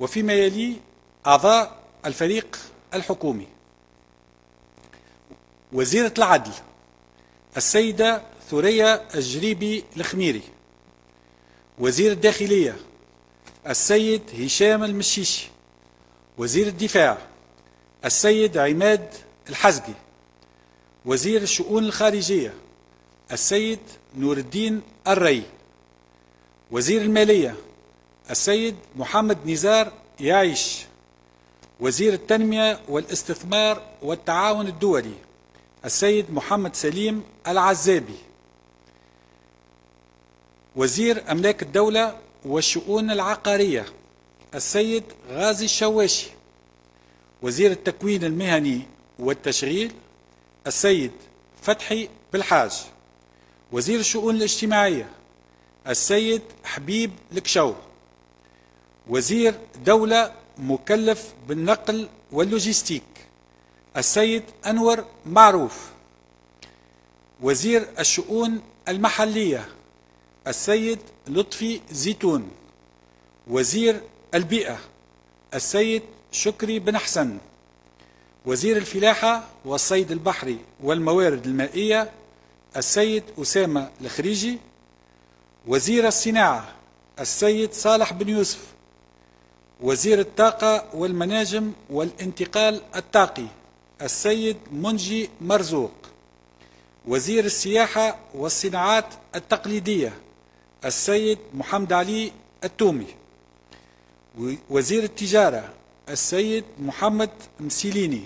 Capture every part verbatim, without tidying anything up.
وفيما يلي أعضاء الفريق الحكومي: وزيرة العدل السيدة ثريا الجريبي الخميري، وزير الداخلية السيد هشام المشيشي، وزير الدفاع السيد عماد الحزقي، وزير الشؤون الخارجية السيد نور الدين الري، وزير المالية السيد محمد نزار يعيش، وزير التنمية والاستثمار والتعاون الدولي السيد محمد سليم العزابي، وزير أملاك الدولة والشؤون العقارية السيد غازي الشواشي، وزير التكوين المهني والتشغيل السيد فتحي بالحاج، وزير الشؤون الاجتماعية السيد حبيب الكشو، وزير دولة مكلف بالنقل واللوجستيك السيد أنور معروف، وزير الشؤون المحلية السيد لطفي زيتون، وزير البيئة السيد شكري بن حسن، وزير الفلاحة والصيد البحري والموارد المائية السيد أسامة الخريجي، وزير الصناعة السيد صالح بن يوسف، وزير الطاقة والمناجم والانتقال الطاقي السيد منجي مرزوق، وزير السياحة والصناعات التقليدية السيد محمد علي التومي، وزير التجارة السيد محمد مسيليني،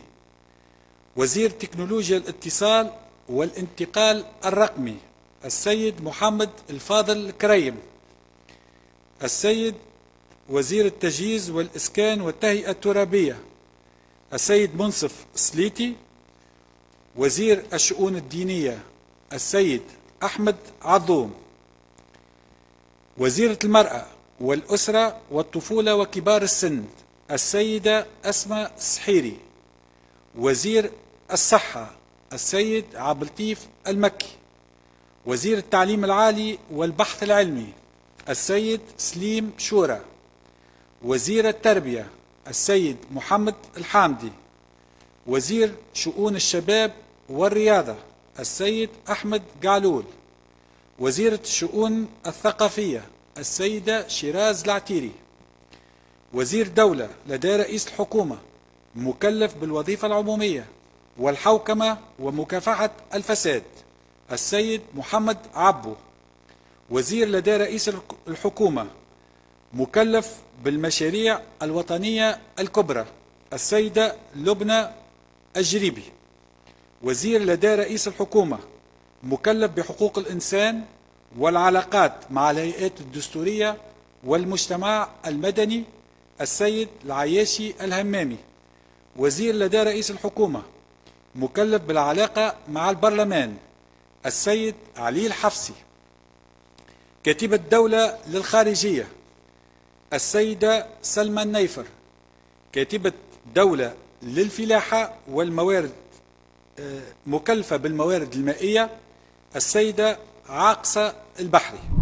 وزير تكنولوجيا الاتصال والانتقال الرقمي السيد محمد الفاضل الكريم، السيد وزير التجهيز والإسكان والتهيئة الترابية السيد منصف سليتي، وزير الشؤون الدينية السيد أحمد عظوم، وزيرة المرأة والأسرة والطفولة وكبار السن السيدة أسما سحيري، وزير الصحة السيد عبد طيف المكي، وزير التعليم العالي والبحث العلمي السيد سليم شورة، وزير التربية السيد محمد الحامدي، وزير شؤون الشباب والرياضة السيد أحمد جعلول، وزيرة الشؤون الثقافية السيدة شيراز العتيري، وزير دولة لدى رئيس الحكومة مكلف بالوظيفة العمومية والحوكمة ومكافحة الفساد السيد محمد عبو، وزير لدى رئيس الحكومة مكلف بالمشاريع الوطنية الكبرى السيدة لبنى الجريبي، وزير لدى رئيس الحكومة مكلف بحقوق الإنسان والعلاقات مع الهيئات الدستورية والمجتمع المدني السيد العياشي الهمامي، وزير لدى رئيس الحكومة مكلف بالعلاقة مع البرلمان السيد علي الحفصي، كاتبة الدولة للخارجية السيدة سلمى النايفر، كاتبة الدولة للفلاحة والموارد مكلفة بالموارد المائية السيدة عاقصه البحري.